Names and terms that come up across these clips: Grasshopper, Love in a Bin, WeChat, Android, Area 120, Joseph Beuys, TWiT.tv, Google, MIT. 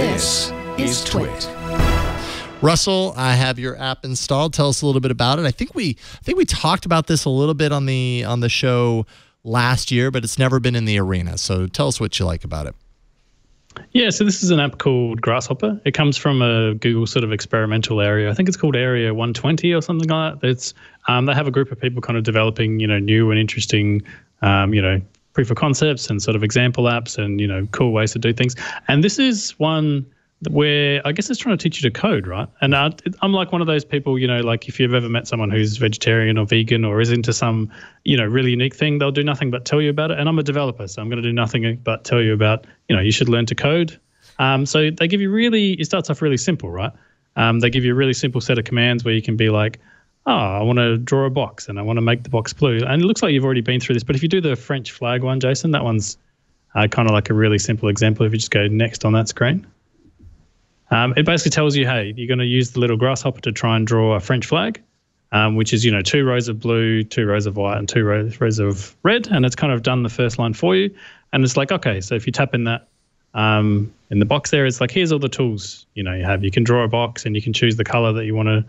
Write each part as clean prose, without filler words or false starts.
This is Twit. Russell, I have your app installed. Tell us a little bit about it. I think we talked about this a little bit on the show last year, but it's never been in the arena. So tell us what you like about it. Yeah, so this is an app called Grasshopper. It comes from a Google sort of experimental area. I think it's called Area 120 or something like that. It's they have a group of people kind of developing, you know, new and interesting, you know, proof of concepts and sort of example apps and, you know, cool ways to do things. And this is one where I guess it's trying to teach you to code, right? And I'm like one of those people, you know, like if you've ever met someone who's vegetarian or vegan or is into some, you know, really unique thing, they'll do nothing but tell you about it. And I'm a developer, so I'm going to do nothing but tell you about, you know, you should learn to code. So they give you really, it starts off really simple, right? They give you a really simple set of commands where you can be like, oh, I want to draw a box and I want to make the box blue. And it looks like you've already been through this, but if you do the French flag one, Jason, that one's kind of like a really simple example. If you just go next on that screen. It basically tells you, hey, you're going to use the little grasshopper to try and draw a French flag, which is, you know, 2 rows of blue, 2 rows of white and 2 rows of red. And it's kind of done the first line for you. And it's like, okay, so if you tap in that in the box there, it's like, here's all the tools, you know, you have. You can draw a box and you can choose the color that you want to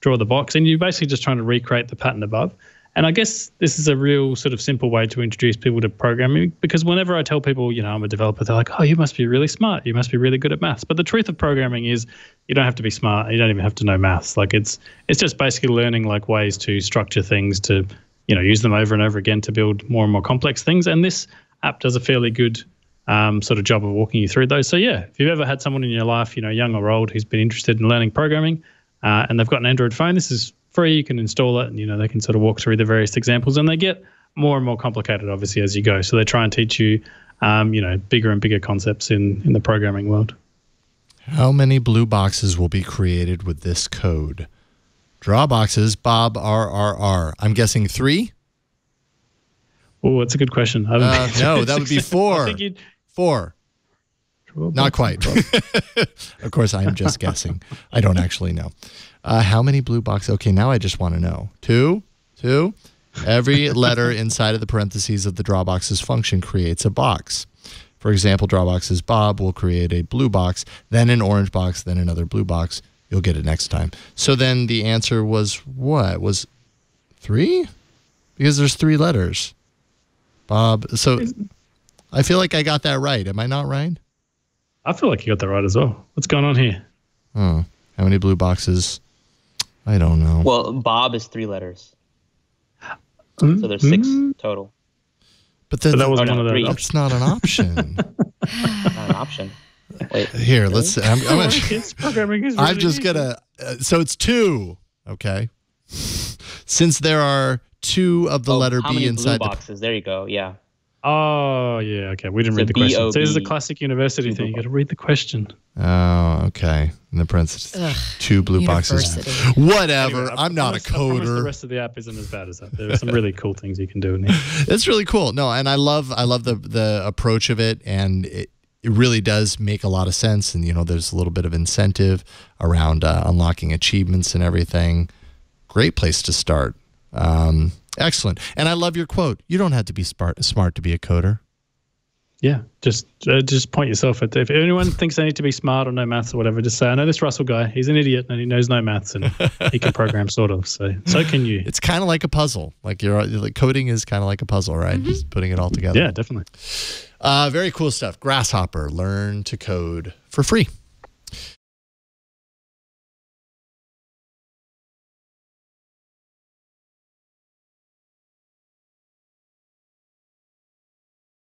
draw the box. And you're basically just trying to recreate the pattern above. And I guess this is a real sort of simple way to introduce people to programming, because whenever I tell people, you know, I'm a developer, they're like, oh, you must be really smart. You must be really good at maths. But the truth of programming is you don't have to be smart. You don't even have to know maths. Like it's just basically learning like ways to structure things to, you know, use them over and over again to build more and more complex things. And this app does a fairly good sort of job of walking you through those. So, yeah, if you've ever had someone in your life, you know, young or old, who's been interested in learning programming and they've got an Android phone, this is free, you can install it and, you know, they can sort of walk through the various examples, and they get more and more complicated obviously as you go. So they try and teach you, you know, bigger and bigger concepts in the programming world. How many blue boxes will be created with this code? Draw boxes, Bob RRR. I'm guessing 3? Oh, that's a good question. No, that would be 4. 4. Not quite. Of course, I'm just guessing. I don't actually know. How many blue boxes? Okay, now I just want to know. 2, 2. Every letter inside of the parentheses of the drawboxes function creates a box. For example, drawboxes Bob will create a blue box, then an orange box, then another blue box. You'll get it next time. So then the answer was what? Was 3? Because there's 3 letters. Bob. So I feel like I got that right. Am I not right? I feel like you got that right as well. What's going on here? Oh, how many blue boxes? I don't know. Well, Bob is 3 letters. So there's 6 total. But then that was one of those. It's not an option. Not an option. Wait. Here, really? Let's. I'm just gonna. So it's 2. Okay. Since there are 2 of the letter B inside blue boxes. There you go. Yeah. Oh, yeah, okay. We didn't read the question. So this is a classic university thing. You got to read the question. Oh, okay. In the parentheses, 2 blue boxes. Whatever. Anyway, I'm not a coder. The rest of the app isn't as bad as that. There are some really cool things you can do in here. It's really cool. No, and I love the approach of it, and it really does make a lot of sense. And, you know, there's a little bit of incentive around unlocking achievements and everything. Great place to start. Excellent. And I love your quote. You don't have to be smart to be a coder. Yeah, just point yourself at that. If anyone thinks they need to be smart or know maths or whatever, just say, I know this Russell guy. He's an idiot and he knows no maths and he can program sort of. So can you. It's kind of like a puzzle. Like coding is kind of like a puzzle, right? Mm-hmm. Just putting it all together. Yeah, definitely. Very cool stuff. Grasshopper. Learn to code for free.